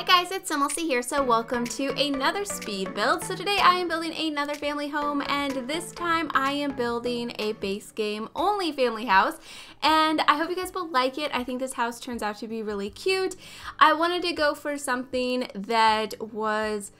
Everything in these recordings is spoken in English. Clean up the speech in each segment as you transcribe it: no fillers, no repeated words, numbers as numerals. Hi guys, it's SimLicy here, so welcome to another speed build. So today I am building another family home, and this time I am building a base game only family house, and I hope you guys will like it. I think this house turns out to be really cute. I wanted to go for something that was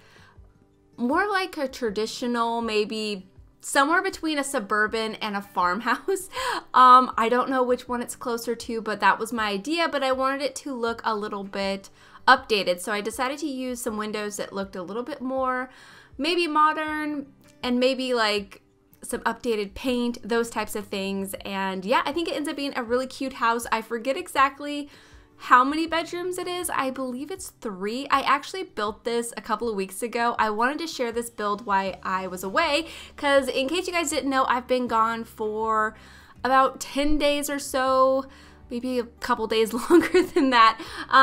more like a traditional, maybe somewhere between a suburban and a farmhouse. I don't know which one it's closer to, but that was my idea, but I wanted it to look a little bit updated. So I decided to use some windows that looked a little bit more maybe modern and maybe like some updated paint, those types of things. And yeah, I think it ends up being a really cute house. I forget exactly how many bedrooms it is. I believe it's 3. I actually built this a couple of weeks ago. I wanted to share this build while I was away, because in case you guys didn't know, I've been gone for about 10 days or so, maybe a couple days longer than that,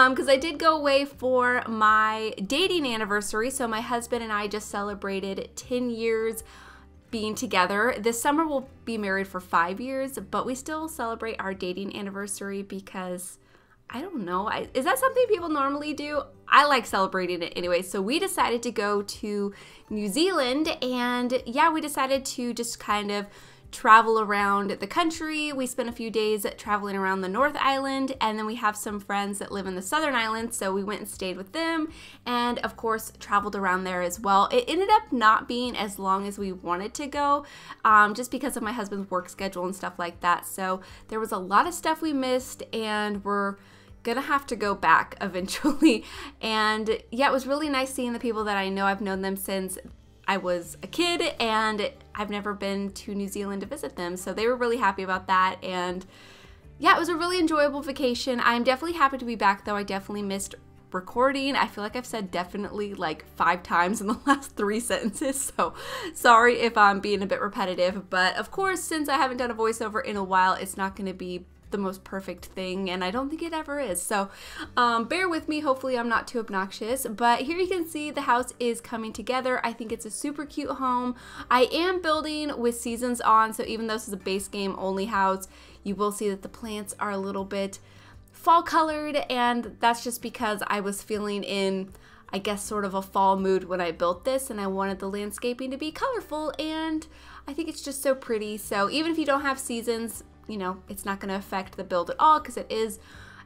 because I did go away for my dating anniversary. So my husband and I just celebrated 10 years being together. This summer we'll be married for 5 years, but we still celebrate our dating anniversary because I don't know. Is that something people normally do? I like celebrating it anyway. So we decided to go to New Zealand, and yeah, we decided to just kind of travel around the country. We spent a few days traveling around the North Island, and then we have some friends that live in the Southern Island, so we went and stayed with them, and of course traveled around there as well. It ended up not being as long as we wanted to go, just because of my husband's work schedule and stuff like that. So there was a lot of stuff we missed, and we're gonna have to go back eventually. And yeah, it was really nice seeing the people that I know. I've known them since I was a kid, and I've never been to New Zealand to visit them, so they were really happy about that. And yeah, it was a really enjoyable vacation. I'm definitely happy to be back, though. I definitely missed recording. I feel like I've said definitely like 5 times in the last 3 sentences, so sorry if I'm being a bit repetitive. But of course, since I haven't done a voiceover in a while, it's not going to be the most perfect thing, and I don't think it ever is, so bear with me. Hopefully I'm not too obnoxious. But here you can see the house is coming together. I think it's a super cute home. I am building with seasons on, so even though this is a base game only house, you will see that the plants are a little bit fall colored, and that's just because I was feeling in, I guess, sort of a fall mood when I built this, and I wanted the landscaping to be colorful, and I think it's just so pretty. So even if you don't have seasons, you know, it's not going to affect the build at all, because it is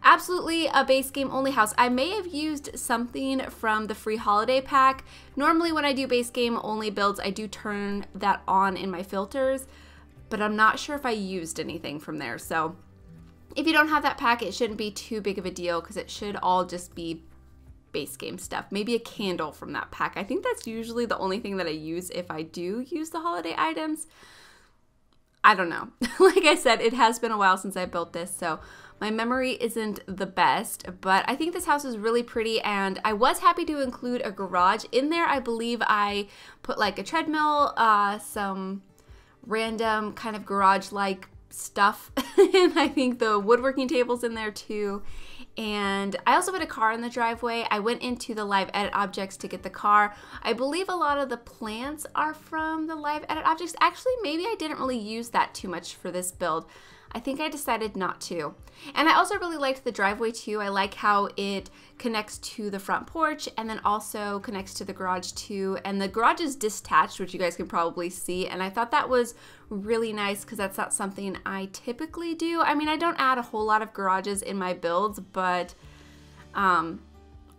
absolutely a base game only house. I may have used something from the free holiday pack. Normally when I do base game only builds, I do turn that on in my filters, but I'm not sure if I used anything from there. So if you don't have that pack, it shouldn't be too big of a deal, because it should all just be base game stuff. Maybe a candle from that pack. I think that's usually the only thing that I use if I do use the holiday items. I don't know. Like I said, it has been a while since I built this, so my memory isn't the best, but I think this house is really pretty, and I was happy to include a garage in there. I believe I put like a treadmill, some random kind of garage-like stuff, and I think the woodworking table's in there too. And I also put a car in the driveway. I went into the live edit objects to get the car. I believe a lot of the plants are from the live edit objects. Actually, maybe I didn't really use that too much for this build. I think I decided not to. And I also really liked the driveway too. I like how it connects to the front porch, and then also connects to the garage too. And the garage is detached, which you guys can probably see. And I thought that was really nice, because that's not something I typically do. I mean, I don't add a whole lot of garages in my builds, but I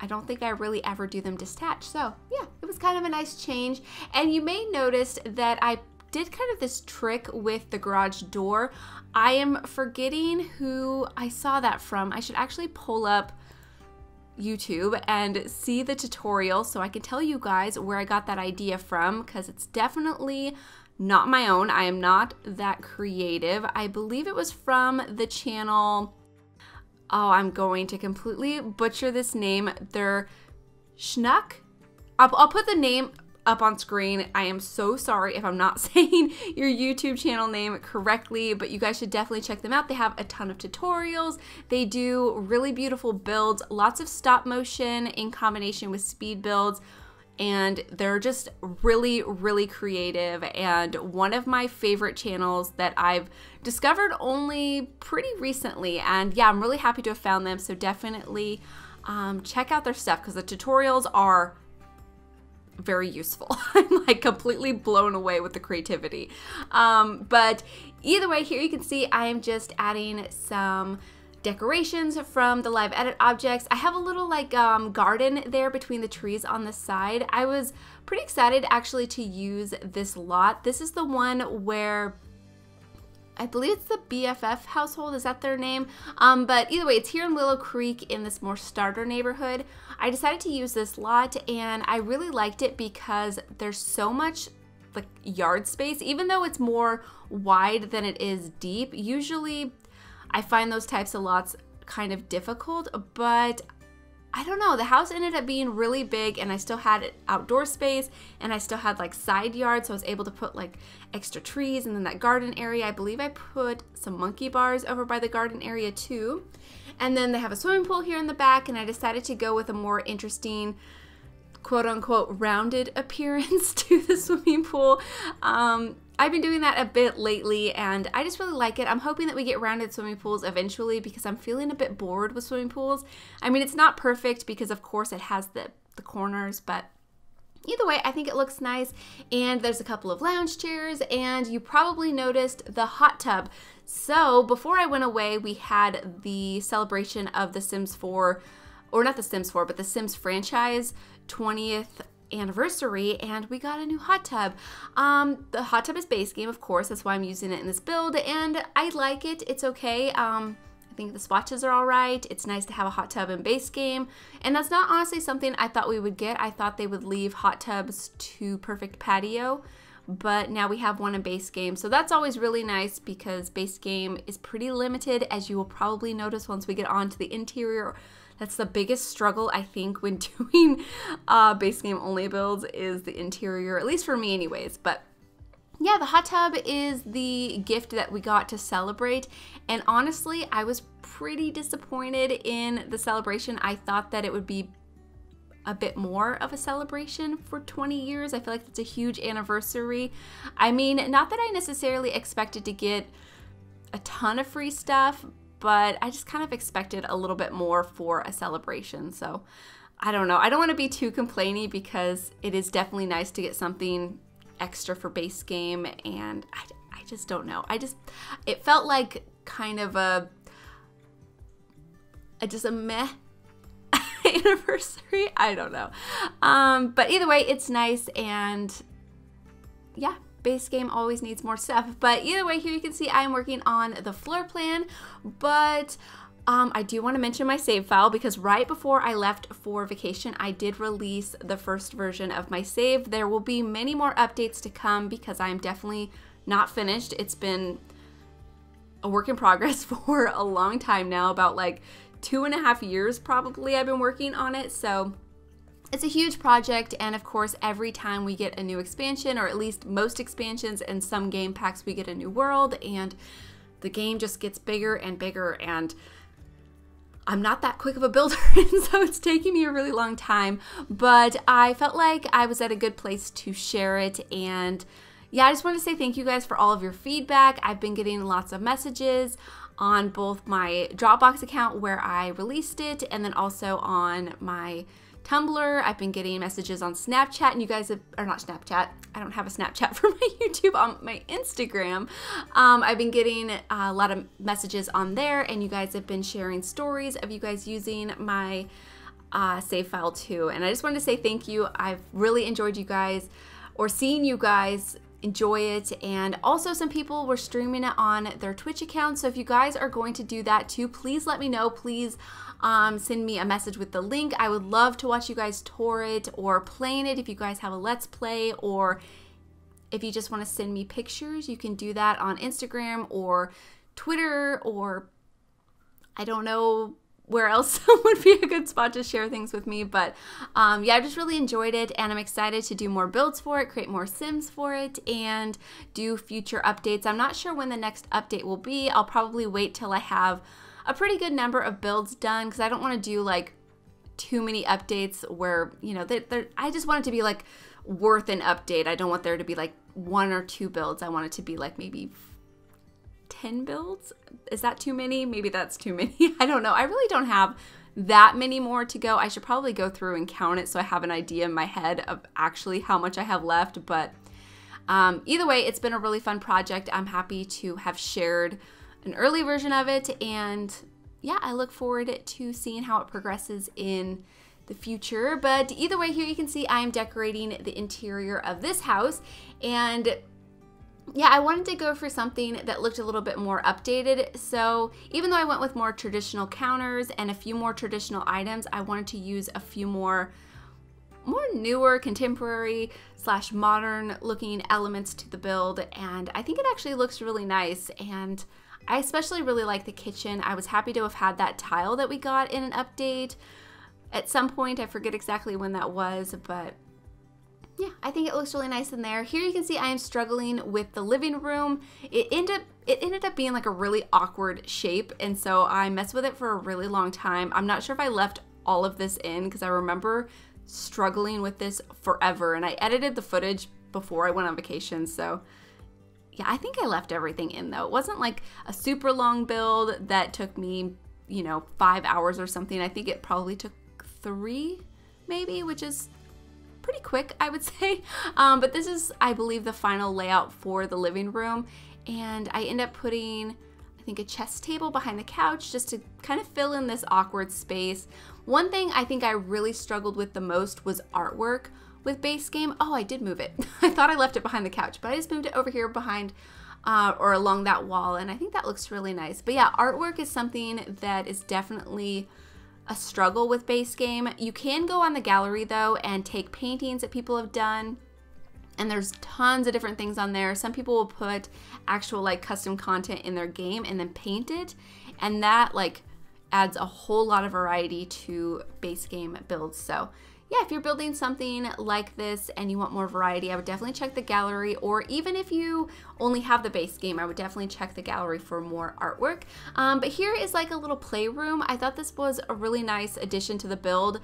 don't think I really ever do them detached. So yeah, it was kind of a nice change. And you may notice that I did kind of this trick with the garage door. I am forgetting who I saw that from. I should actually pull up YouTube and see the tutorial so I can tell you guys where I got that idea from, because it's definitely not my own. I am not that creative. I believe it was from the channel, oh, I'm going to completely butcher this name. They're Schnuck. I'll put the name up on screen. I am so sorry if I'm not saying your YouTube channel name correctly, but you guys should definitely check them out. They have a ton of tutorials. They do really beautiful builds, lots of stop motion in combination with speed builds, and they're just really, really creative, and one of my favorite channels that I've discovered only pretty recently. And yeah, I'm really happy to have found them, so definitely Check out their stuff because the tutorials are very useful. I'm like completely blown away with the creativity. But either way, here you can see I am just adding some decorations from the live edit objects. I have a little like garden there between the trees on the side. I was pretty excited actually to use this lot. This is the one where I believe it's the BFF household, is that their name? But either way, it's here in Willow Creek in this more starter neighborhood. I decided to use this lot and I really liked it because there's so much like yard space, even though it's more wide than it is deep. Usually I find those types of lots kind of difficult, but I don't know, the house ended up being really big and I still had outdoor space and I still had like side yards, so I was able to put like extra trees and then that garden area. I believe I put some monkey bars over by the garden area too. And then they have a swimming pool here in the back, and I decided to go with a more interesting quote-unquote rounded appearance to the swimming pool. I've been doing that a bit lately and I just really like it. I'm hoping that we get rounded swimming pools eventually because I'm feeling a bit bored with swimming pools. I mean, it's not perfect because of course it has the corners, but either way, I think it looks nice. And there's a couple of lounge chairs, and you probably noticed the hot tub. So before I went away, we had the celebration of the Sims 4, or not the Sims 4, but the Sims franchise 20th anniversary, and we got a new hot tub. The hot tub is base game, of course, that's why I'm using it in this build, and I like it. It's okay. I think the swatches are all right. It's nice to have a hot tub in base game, and that's not honestly something I thought we would get. I thought they would leave hot tubs to Perfect Patio, but now we have one in base game, so that's always really nice because base game is pretty limited, as you will probably notice once we get onto the interior. That's the biggest struggle, I think, when doing base game only builds is the interior, at least for me anyways. But yeah, the hot tub is the gift that we got to celebrate. And honestly, I was pretty disappointed in the celebration. I thought that it would be a bit more of a celebration for 20 years. I feel like that's a huge anniversary. I mean, not that I necessarily expected to get a ton of free stuff, but I just kind of expected a little bit more for a celebration. So I don't know. I don't want to be too complainy because it is definitely nice to get something extra for base game. And I just don't know. It felt like kind of a meh anniversary. I don't know. But either way, it's nice. And yeah. Base game always needs more stuff, but either way, here you can see I'm working on the floor plan, but I do want to mention my save file because right before I left for vacation, I did release the first version of my save. There will be many more updates to come because I'm definitely not finished. It's been a work in progress for a long time now, about like 2.5 years probably I've been working on it, so it's a huge project, and of course, every time we get a new expansion, or at least most expansions and some game packs, we get a new world, and the game just gets bigger and bigger, and I'm not that quick of a builder, and so it's taking me a really long time, but I felt like I was at a good place to share it, and yeah, I just want to say thank you guys for all of your feedback. I've been getting lots of messages on both my Dropbox account where I released it, and then also on my Tumblr. I've been getting messages on Snapchat, and you guys have, or not Snapchat, I don't have a Snapchat for my YouTube, on my Instagram. I've been getting a lot of messages on there, and you guys have been sharing stories of you guys using my save file too. And I just wanted to say thank you. I've really enjoyed you guys, or seeing you guys enjoy it, and also some people were streaming it on their Twitch account, so if you guys are going to do that too, please let me know. Please send me a message with the link. I would love to watch you guys tour it or playing it if you guys have a Let's Play, or if you just want to send me pictures, you can do that on Instagram or Twitter, or I don't know where else would be a good spot to share things with me. But yeah, I just really enjoyed it, and I'm excited to do more builds for it, create more Sims for it, and do future updates. I'm not sure when the next update will be. I'll probably wait till I have a pretty good number of builds done because I don't want to do like too many updates where, you know, I just want it to be like worth an update. I don't want there to be like 1 or 2 builds. I want it to be like maybe 10 builds. Is that too many? Maybe that's too many. I don't know. I really don't have that many more to go. I should probably go through and count it so I have an idea in my head of actually how much I have left, but either way, it's been a really fun project. I'm happy to have shared an early version of it, and yeah, I look forward to seeing how it progresses in the future. But either way, here you can see I am decorating the interior of this house, and yeah, I wanted to go for something that looked a little bit more updated. So even though I went with more traditional counters and a few more traditional items, I wanted to use a few more newer, contemporary / modern looking elements to the build, and I think it actually looks really nice. And I especially really like the kitchen. I was happy to have had that tile that we got in an update at some point. I forget exactly when that was, but yeah, I think it looks really nice in there. Here you can see I am struggling with the living room. It ended up being like a really awkward shape, and so I messed with it for a really long time. I'm not sure if I left all of this in because I remember struggling with this forever, and I edited the footage before I went on vacation, so yeah, I think I left everything in though. It wasn't like a super long build that took me, you know, 5 hours or something. I think it probably took 3 maybe, which is pretty quick, I would say. But this is, I believe, the final layout for the living room, and I end up putting, I think, a chess table behind the couch just to kind of fill in this awkward space. One thing I think I really struggled with the most was artwork with base game. Oh, I did move it. I thought I left it behind the couch, but I just moved it over here behind or along that wall, and I think that looks really nice. But yeah, artwork is something that is definitely a struggle with base game. You can go on the gallery though and take paintings that people have done, and there's tons of different things on there. Some people will put actual like custom content in their game and then paint it, and that like adds a whole lot of variety to base game builds. So yeah, if you're building something like this and you want more variety, I would definitely check the gallery, or even if you only have the base game, I would definitely check the gallery for more artwork. But here is like a little playroom. I thought this was a really nice addition to the build.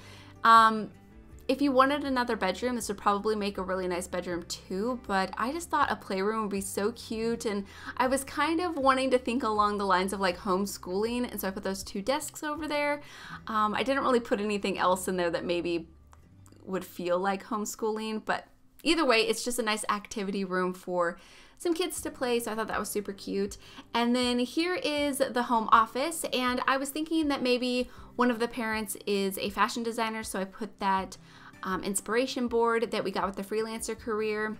If you wanted another bedroom, this would probably make a really nice bedroom too, but I just thought a playroom would be so cute, and I was kind of wanting to think along the lines of like homeschooling, and so I put those 2 desks over there. I didn't really put anything else in there that maybe would feel like homeschooling, but either way, it's just a nice activity room for some kids to play, so I thought that was super cute. And then here is the home office, and I was thinking that maybe one of the parents is a fashion designer, so I put that inspiration board that we got with the freelancer career.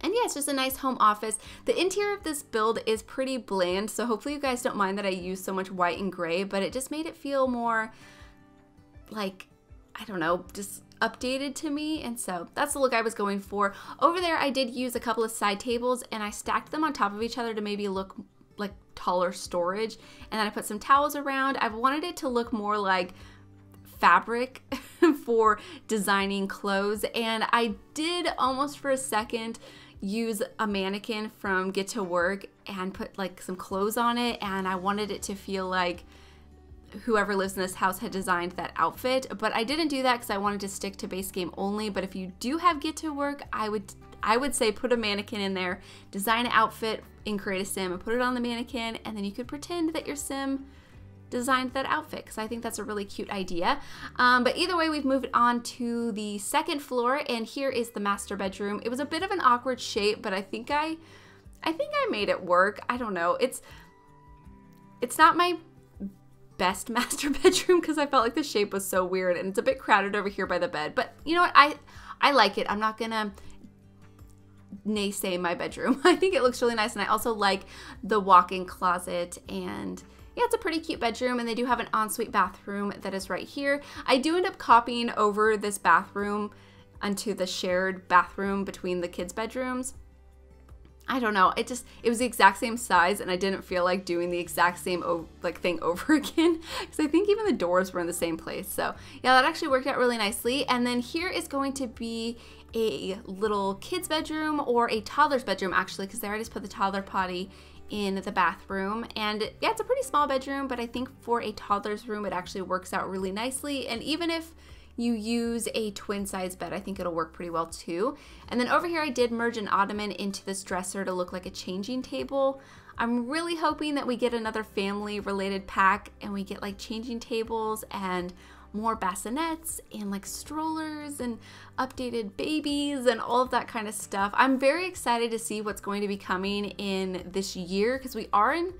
And yeah, it's just a nice home office. The interior of this build is pretty bland, so hopefully you guys don't mind that I use so much white and gray, but it just made it feel more like, I don't know, just updated to me, and so that's the look I was going for. Over there I did use a couple of side tables, and I stacked them on top of each other to maybe look like taller storage, and then I put some towels around. I've wanted it to look more like fabric for designing clothes, and I did almost for a second use a mannequin from Get to Work and put like some clothes on it, and I wanted it to feel like whoever lives in this house had designed that outfit, but I didn't do that because I wanted to stick to base game only. But if you do have Get to Work, I would say put a mannequin in there, design an outfit and create a sim and put it on the mannequin, and then you could pretend that your sim designed that outfit, because I think that's a really cute idea. But either way, we've moved on to the second floor, and here is the master bedroom. It was a bit of an awkward shape, but I think I made it work. I don't know, it's not my best master bedroom because I felt like the shape was so weird, and it's a bit crowded over here by the bed, but you know what, I like it. I'm not gonna naysay my bedroom. I think it looks really nice, and I also like the walk-in closet, and yeah, it's a pretty cute bedroom, and they do have an ensuite bathroom that is right here. I do end up copying over this bathroom onto the shared bathroom between the kids' bedrooms. I don't know, it was the exact same size, and I didn't feel like doing the exact same like thing over again, because I think even the doors were in the same place. So yeah, that actually worked out really nicely. And then here is going to be a little kid's bedroom, or a toddler's bedroom actually, because there I just put the toddler potty in the bathroom. And yeah, it's a pretty small bedroom, but I think for a toddler's room it actually works out really nicely, and even if you use a twin size bed, I think it'll work pretty well too. And then over here I did merge an ottoman into this dresser to look like a changing table. I'm really hoping that we get another family related pack and we get like changing tables and more bassinets and like strollers and updated babies and all of that kind of stuff. I'm very excited to see what's going to be coming in this year because we are in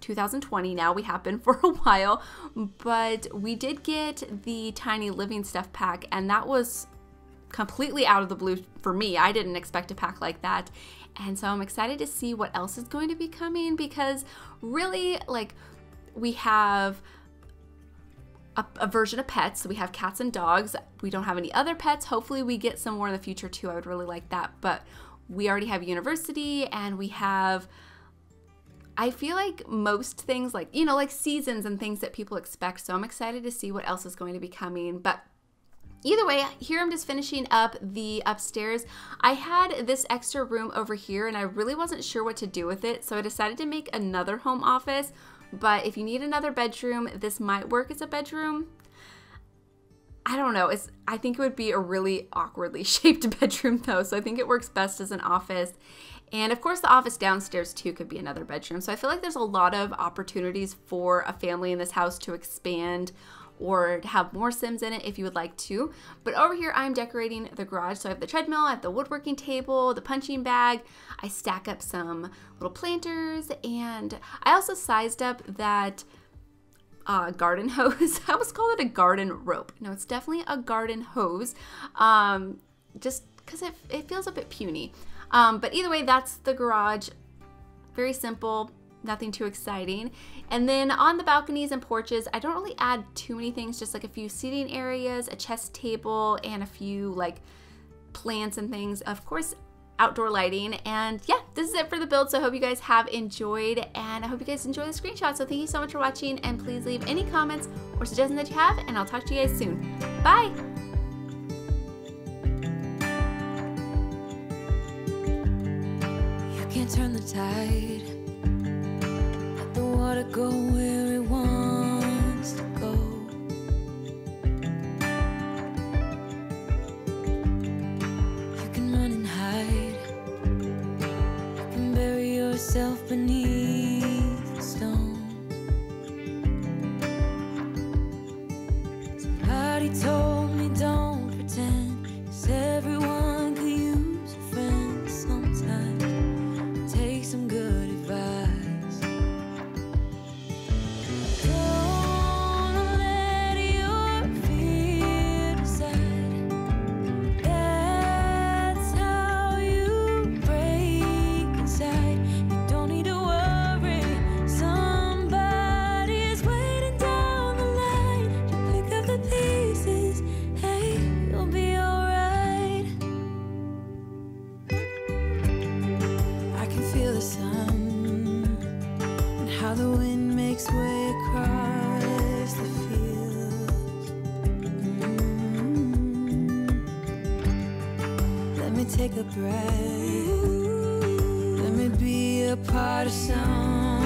2020 now. We have been for a while, but we did get the Tiny Living Stuff Pack and that was completely out of the blue for me. I didn't expect a pack like that. And so I'm excited to see what else is going to be coming because really, like, we have a version of pets. So we have cats and dogs. We don't have any other pets. Hopefully we get some more in the future too. I would really like that. But we already have university and we have, I feel like most things like, you know, like seasons and things that people expect. So I'm excited to see what else is going to be coming. But either way, here I'm just finishing up the upstairs. I had this extra room over here and I really wasn't sure what to do with it, so I decided to make another home office, but if you need another bedroom, this might work as a bedroom. I don't know, I think it would be a really awkwardly shaped bedroom though, so I think it works best as an office. And of course the office downstairs too could be another bedroom, so I feel like there's a lot of opportunities for a family in this house to expand or to have more Sims in it if you would like to. But over here I'm decorating the garage. So I have the treadmill, I have the woodworking table, the punching bag. I stack up some little planters and I also sized up that garden hose. I almost call it a garden rope. No, it's definitely a garden hose, just because it feels a bit puny. But either way, that's the garage. Very simple. Nothing too exciting. And then on the balconies and porches, I don't really add too many things, just like a few seating areas, a chess table, and a few like plants and things. Of course, outdoor lighting. And yeah, this is it for the build. So I hope you guys have enjoyed and I hope you guys enjoy the screenshot. So thank you so much for watching and please leave any comments or suggestions that you have and I'll talk to you guys soon. Bye. You can't turn the tide. Water go where it wants to go. You can run and hide. You can bury yourself beneath the stones. Somebody told me don't pretend, 'cause everyone could use a friend sometimes. Take some good advice. Take a breath. Let me be a part of some.